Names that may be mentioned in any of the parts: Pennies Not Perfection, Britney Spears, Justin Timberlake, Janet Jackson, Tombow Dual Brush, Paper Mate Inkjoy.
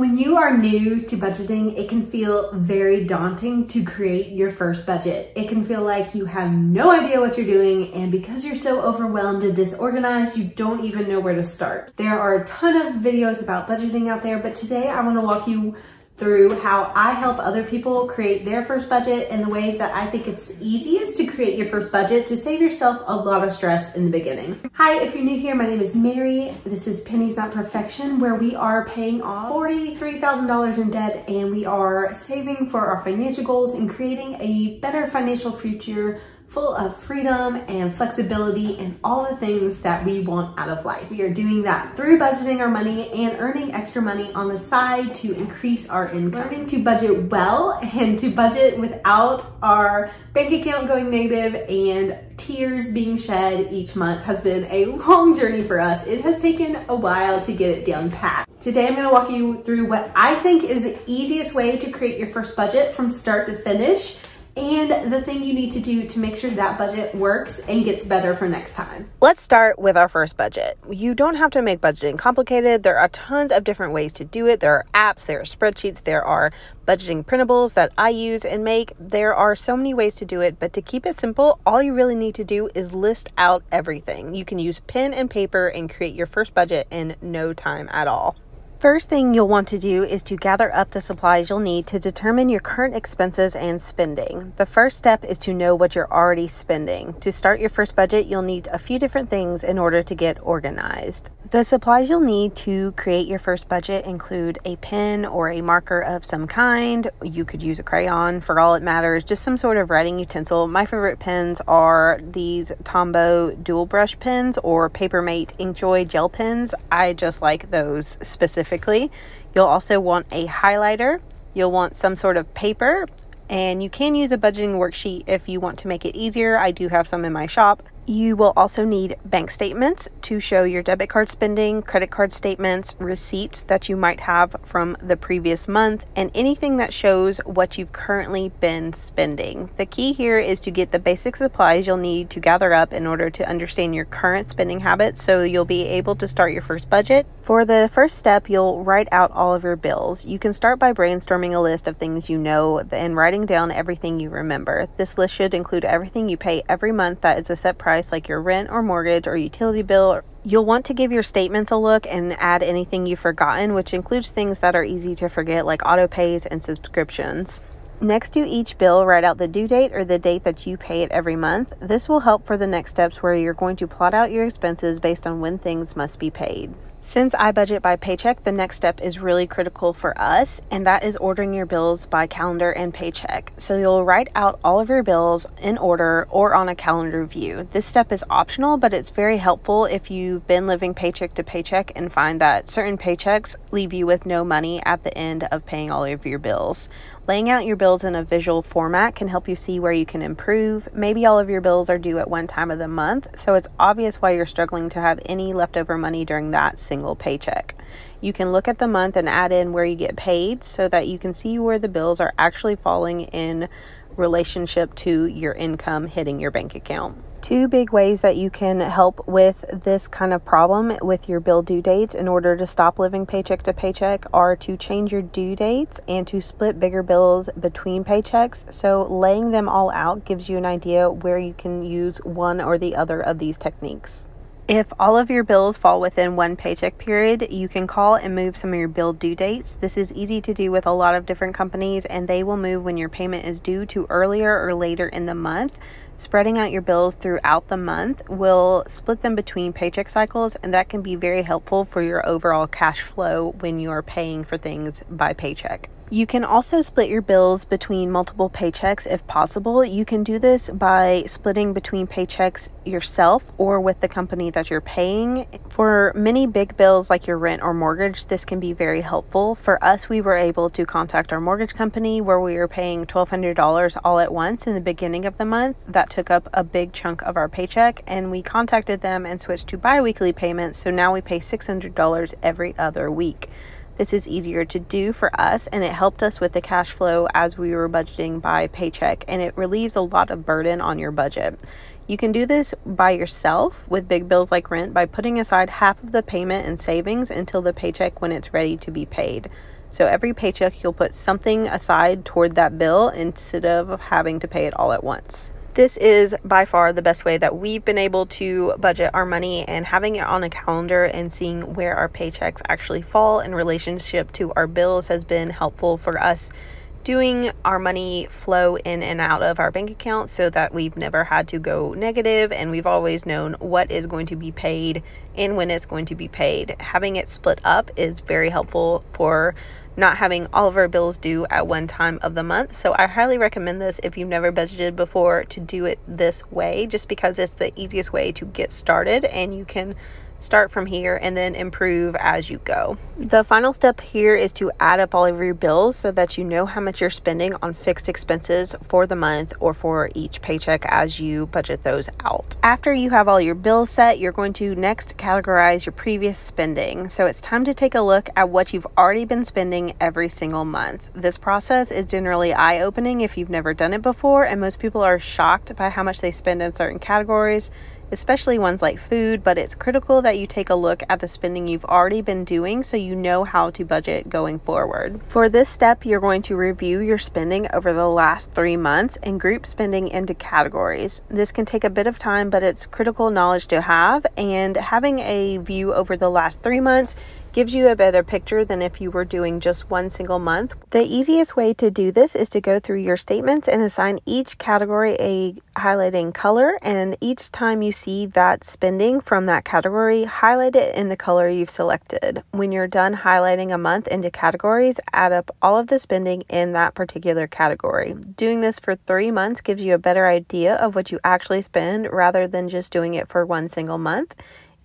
When you are new to budgeting, it can feel very daunting to create your first budget. It can feel like you have no idea what you're doing, and because you're so overwhelmed and disorganized, you don't even know where to start. There are a ton of videos about budgeting out there, but today I want to walk you through how I help other people create their first budget and the ways that I think it's easiest to create your first budget to save yourself a lot of stress in the beginning. Hi, if you're new here, my name is Mary. This is Pennies Not Perfection, where we are paying off $43,000 in debt and we are saving for our financial goals and creating a better financial future full of freedom and flexibility and all the things that we want out of life. We are doing that through budgeting our money and earning extra money on the side to increase our income. Learning to budget well and to budget without our bank account going negative and tears being shed each month has been a long journey for us. It has taken a while to get it down pat. Today I'm going to walk you through what I think is the easiest way to create your first budget from start to finish, and the thing you need to do to make sure that budget works and gets better for next time. Let's start with our first budget. You don't have to make budgeting complicated. There are tons of different ways to do it. There are apps, there are spreadsheets, there are budgeting printables that I use and make. There are so many ways to do it, but to keep it simple, all you really need to do is list out everything. You can use pen and paper and create your first budget in no time at all. First thing you'll want to do is to gather up the supplies you'll need to determine your current expenses and spending. The first step is to know what you're already spending. To start your first budget, you'll need a few different things in order to get organized. The supplies you'll need to create your first budget include a pen or a marker of some kind. You could use a crayon for all it matters, just some sort of writing utensil. My favorite pens are these Tombow Dual Brush pens or Paper Mate Inkjoy gel pens. I just like those specifically. You'll also want a highlighter, you'll want some sort of paper, and you can use a budgeting worksheet if you want to make it easier. I do have some in my shop. You will also need bank statements to show your debit card spending, credit card statements, receipts that you might have from the previous month, and anything that shows what you've currently been spending. The key here is to get the basic supplies you'll need to gather up in order to understand your current spending habits so you'll be able to start your first budget. For the first step, you'll write out all of your bills. You can start by brainstorming a list of things you know and writing down everything you remember. This list should include everything you pay every month that is a set price, like your rent or mortgage or utility bill. You'll want to give your statements a look and add anything you've forgotten, which includes things that are easy to forget like auto pays and subscriptions. Next to each bill, write out the due date or the date that you pay it every month. This will help for the next steps where you're going to plot out your expenses based on when things must be paid. Since I budget by paycheck, the next step is really critical for us, and that is ordering your bills by calendar and paycheck. So you'll write out all of your bills in order or on a calendar view. This step is optional, but it's very helpful if you've been living paycheck to paycheck and find that certain paychecks leave you with no money at the end of paying all of your bills. Laying out your bills in a visual format can help you see where you can improve. Maybe all of your bills are due at one time of the month, so it's obvious why you're struggling to have any leftover money during that single paycheck. You can look at the month and add in where you get paid so that you can see where the bills are actually falling in relationship to your income hitting your bank account. Two big ways that you can help with this kind of problem with your bill due dates in order to stop living paycheck to paycheck are to change your due dates and to split bigger bills between paychecks. So laying them all out gives you an idea where you can use one or the other of these techniques. If all of your bills fall within one paycheck period, you can call and move some of your bill due dates. This is easy to do with a lot of different companies, and they will move when your payment is due to earlier or later in the month. Spreading out your bills throughout the month will split them between paycheck cycles, and that can be very helpful for your overall cash flow when you're paying for things by paycheck. You can also split your bills between multiple paychecks if possible. You can do this by splitting between paychecks yourself or with the company that you're paying. For many big bills like your rent or mortgage, this can be very helpful. For us, we were able to contact our mortgage company where we were paying $1,200 all at once in the beginning of the month. That took up a big chunk of our paycheck, and we contacted them and switched to bi-weekly payments, so now we pay $600 every other week. This is easier to do for us, and it helped us with the cash flow as we were budgeting by paycheck, and it relieves a lot of burden on your budget. You can do this by yourself with big bills like rent by putting aside half of the payment in savings until the paycheck when it's ready to be paid. So every paycheck you'll put something aside toward that bill instead of having to pay it all at once. This is by far the best way that we've been able to budget our money, and having it on a calendar and seeing where our paychecks actually fall in relationship to our bills has been helpful for us doing our money flow in and out of our bank account so that we've never had to go negative and we've always known what is going to be paid and when it's going to be paid. Having it split up is very helpful for not having all of our bills due at one time of the month. So I highly recommend this if you've never budgeted before to do it this way, just because it's the easiest way to get started and you can start from here and then improve as you go. The final step here is to add up all of your bills so that you know how much you're spending on fixed expenses for the month or for each paycheck as you budget those out. After you have all your bills set, you're going to next categorize your previous spending. So it's time to take a look at what you've already been spending every single month. This process is generally eye-opening if you've never done it before, and most people are shocked by how much they spend in certain categories, especially ones like food, but it's critical that you take a look at the spending you've already been doing so you know how to budget going forward. For this step, you're going to review your spending over the last 3 months and group spending into categories. This can take a bit of time, but it's critical knowledge to have, and having a view over the last 3 months gives you a better picture than if you were doing just one single month. The easiest way to do this is to go through your statements and assign each category a highlighting color, and each time you see that spending from that category, highlight it in the color you've selected. When you're done highlighting a month into categories, add up all of the spending in that particular category. Doing this for 3 months gives you a better idea of what you actually spend rather than just doing it for one single month.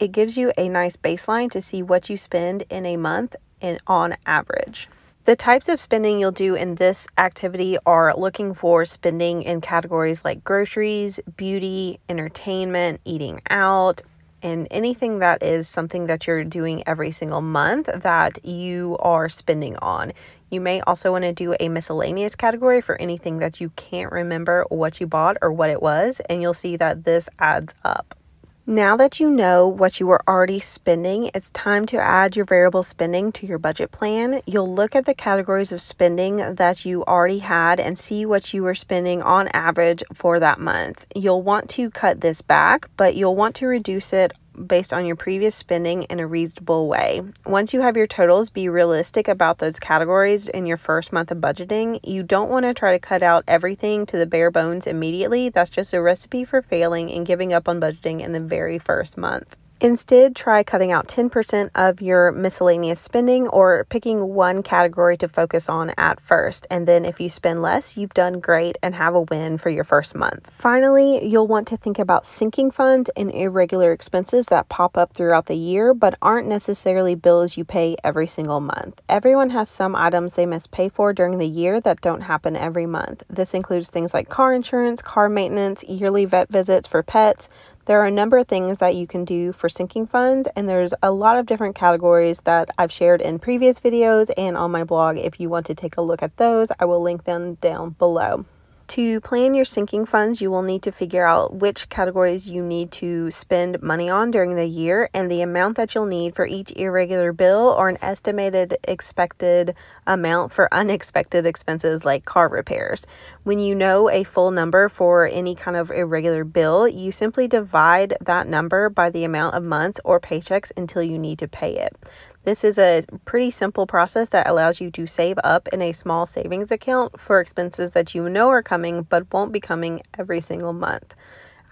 It gives you a nice baseline to see what you spend in a month and on average. The types of spending you'll do in this activity are looking for spending in categories like groceries, beauty, entertainment, eating out, and anything that is something that you're doing every single month that you are spending on. You may also want to do a miscellaneous category for anything that you can't remember what you bought or what it was, and you'll see that this adds up. Now that you know what you were already spending, it's time to add your variable spending to your budget plan. You'll look at the categories of spending that you already had and see what you were spending on average for that month. You'll want to cut this back, but you'll want to reduce it based on your previous spending in a reasonable way. Once you have your totals, be realistic about those categories in your first month of budgeting. You don't want to try to cut out everything to the bare bones immediately. That's just a recipe for failing and giving up on budgeting in the very first month. Instead, try cutting out 10% of your miscellaneous spending or picking one category to focus on at first. And then if you spend less, you've done great and have a win for your first month. Finally, you'll want to think about sinking funds and irregular expenses that pop up throughout the year, but aren't necessarily bills you pay every single month. Everyone has some items they must pay for during the year that don't happen every month. This includes things like car insurance, car maintenance, yearly vet visits for pets. There are a number of things that you can do for sinking funds, and there's a lot of different categories that I've shared in previous videos and on my blog. If you want to take a look at those, I will link them down below. To plan your sinking funds, you will need to figure out which categories you need to spend money on during the year and the amount that you'll need for each irregular bill, or an estimated expected amount for unexpected expenses like car repairs. When you know a full number for any kind of irregular bill, you simply divide that number by the amount of months or paychecks until you need to pay it. This is a pretty simple process that allows you to save up in a small savings account for expenses that you know are coming but won't be coming every single month.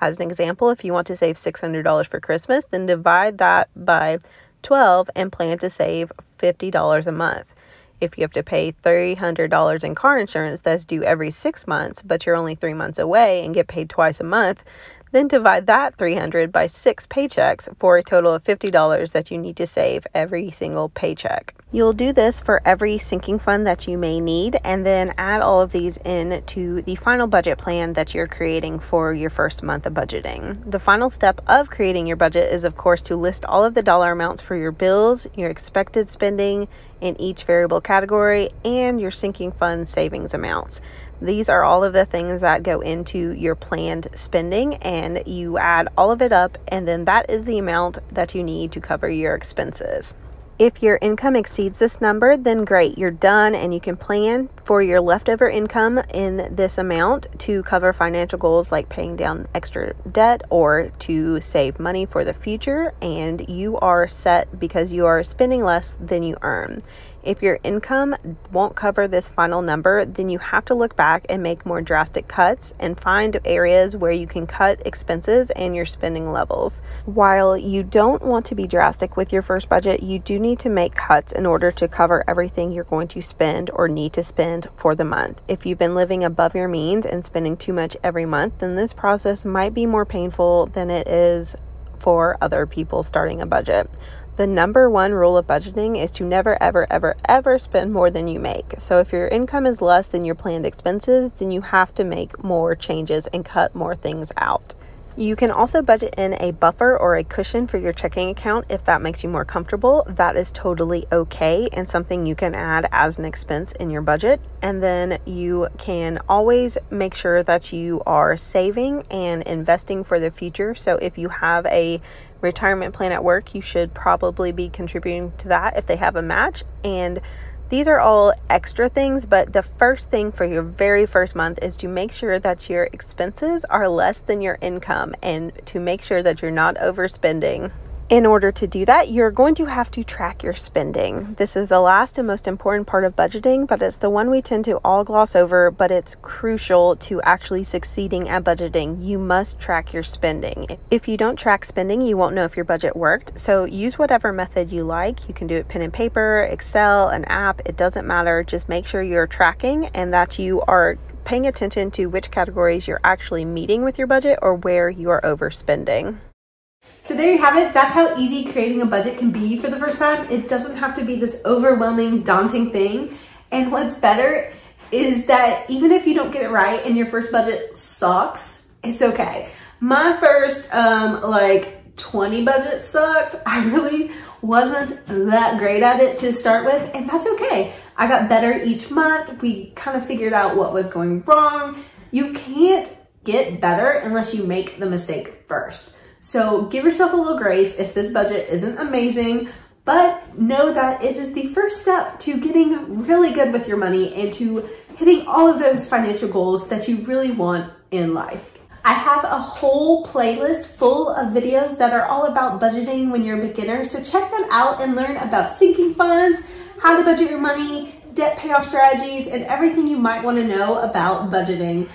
As an example, if you want to save $600 for Christmas, then divide that by 12 and plan to save $50 a month. If you have to pay $300 in car insurance that's due every 6 months, but you're only 3 months away and get paid twice a month, then divide that $300 by 6 paychecks for a total of $50 that you need to save every single paycheck. You'll do this for every sinking fund that you may need, and then add all of these in to the final budget plan that you're creating for your first month of budgeting. The final step of creating your budget is, of course, to list all of the dollar amounts for your bills, your expected spending in each variable category, and your sinking fund savings amounts. These are all of the things that go into your planned spending, and you add all of it up, and then that is the amount that you need to cover your expenses. If your income exceeds this number, then great, you're done, and you can plan for your leftover income in this amount to cover financial goals like paying down extra debt or to save money for the future, and you are set because you are spending less than you earn. If your income won't cover this final number, then you have to look back and make more drastic cuts and find areas where you can cut expenses and your spending levels. While you don't want to be drastic with your first budget, you do need to make cuts in order to cover everything you're going to spend or need to spend for the month. If you've been living above your means and spending too much every month, then this process might be more painful than it is for other people starting a budget. The number one rule of budgeting is to never, ever, ever, ever spend more than you make. So if your income is less than your planned expenses, then you have to make more changes and cut more things out. You can also budget in a buffer or a cushion for your checking account if that makes you more comfortable. That is totally okay and something you can add as an expense in your budget. And then you can always make sure that you are saving and investing for the future. So if you have a retirement plan at work, you should probably be contributing to that if they have a match. And these are all extra things, but the first thing for your very first month is to make sure that your expenses are less than your income and to make sure that you're not overspending. In order to do that, you're going to have to track your spending. This is the last and most important part of budgeting, but it's the one we tend to all gloss over, but it's crucial to actually succeeding at budgeting. You must track your spending. If you don't track spending, you won't know if your budget worked. So use whatever method you like. You can do it pen and paper, Excel, an app, it doesn't matter. Just make sure you're tracking and that you are paying attention to which categories you're actually meeting with your budget or where you are overspending. So there you have it. That's how easy creating a budget can be for the first time. It doesn't have to be this overwhelming, daunting thing. And what's better is that even if you don't get it right and your first budget sucks, it's okay. My first like 20 budget sucked. I really wasn't that great at it to start with, and that's okay. I got better each month. We kind of figured out what was going wrong. You can't get better unless you make the mistake first. So give yourself a little grace if this budget isn't amazing, but know that it is the first step to getting really good with your money and to hitting all of those financial goals that you really want in life. I have a whole playlist full of videos that are all about budgeting when you're a beginner, so check them out and learn about sinking funds, how to budget your money, debt payoff strategies, and everything you might want to know about budgeting.